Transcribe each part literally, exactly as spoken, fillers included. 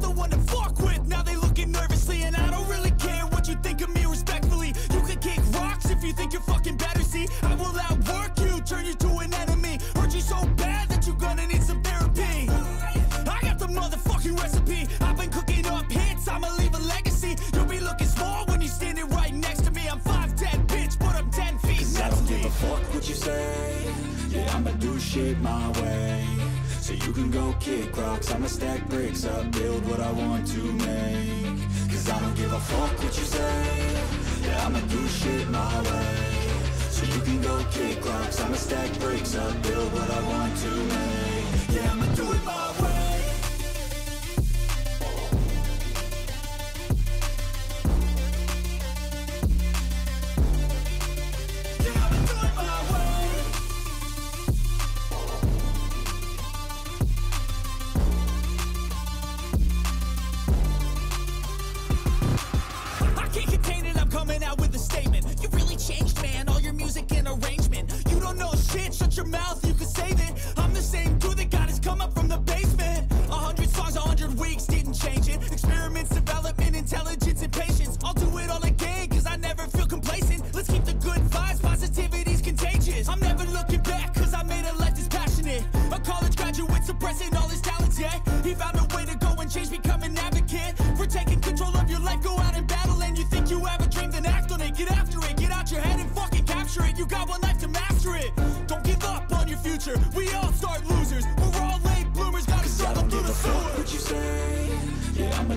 the one to fuck with, now they looking nervously. And I don't really care what you think of me, respectfully. You can kick rocks if you think you're fucking better, see. I will outwork you, turn you to an enemy. Hurt you so bad that you're gonna need some therapy. I got the motherfucking recipe. I've been cooking up hits, I'ma leave a legacy. You'll be looking small when you're standing right next to me. I'm five ten, bitch, but I'm ten feet next to me. I don't give a fuck what you say. Yeah, I'ma do shit my way. So you can go kick rocks, I'ma stack bricks up, build what I want to make. Cause I don't give a fuck what you say. Yeah, I'ma do shit my way. So you can go kick rocks, I'ma stack bricks up, build what I want to make. Yeah, I'ma do it my way. Yeah, I'ma do it my way. I can't contain it, I'm coming out with a statement. You really changed, man, all your music and arrangement. You don't know shit, shut your mouth, you can save it. I'm the same dude that got his come up from the basement. A hundred songs, a hundred weeks, didn't change it. Experiments, development, intelligence, and patience. I'll do it all again, cause I never feel complacent. Let's keep the good vibes, positivity's contagious. I'm never looking back, cause I made a life that's passionate. A college graduate suppressing all his talents, yeah. He found a way to go and change, become an advocate. For taking control of your life, go out and battle. And you think you have a dream, then act on it. Get after it, get out your head and fucking capture it. You got one life to master it. Don't give up on your future, we all start losers. We're all late bloomers, gotta struggle through the sewer. Fuck what you say, yeah, I'ma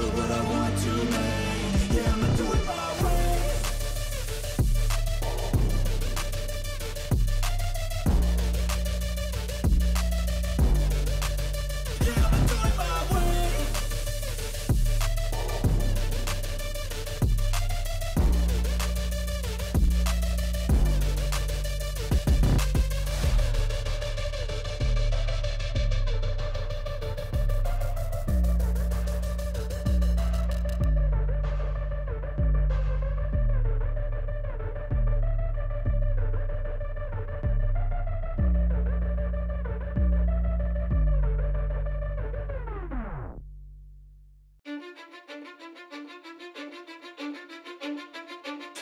what I want to make. Yeah, I'ma do it my way.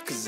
Cause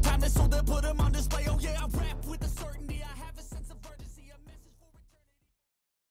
timeless, so they'll put them on display. Oh yeah, I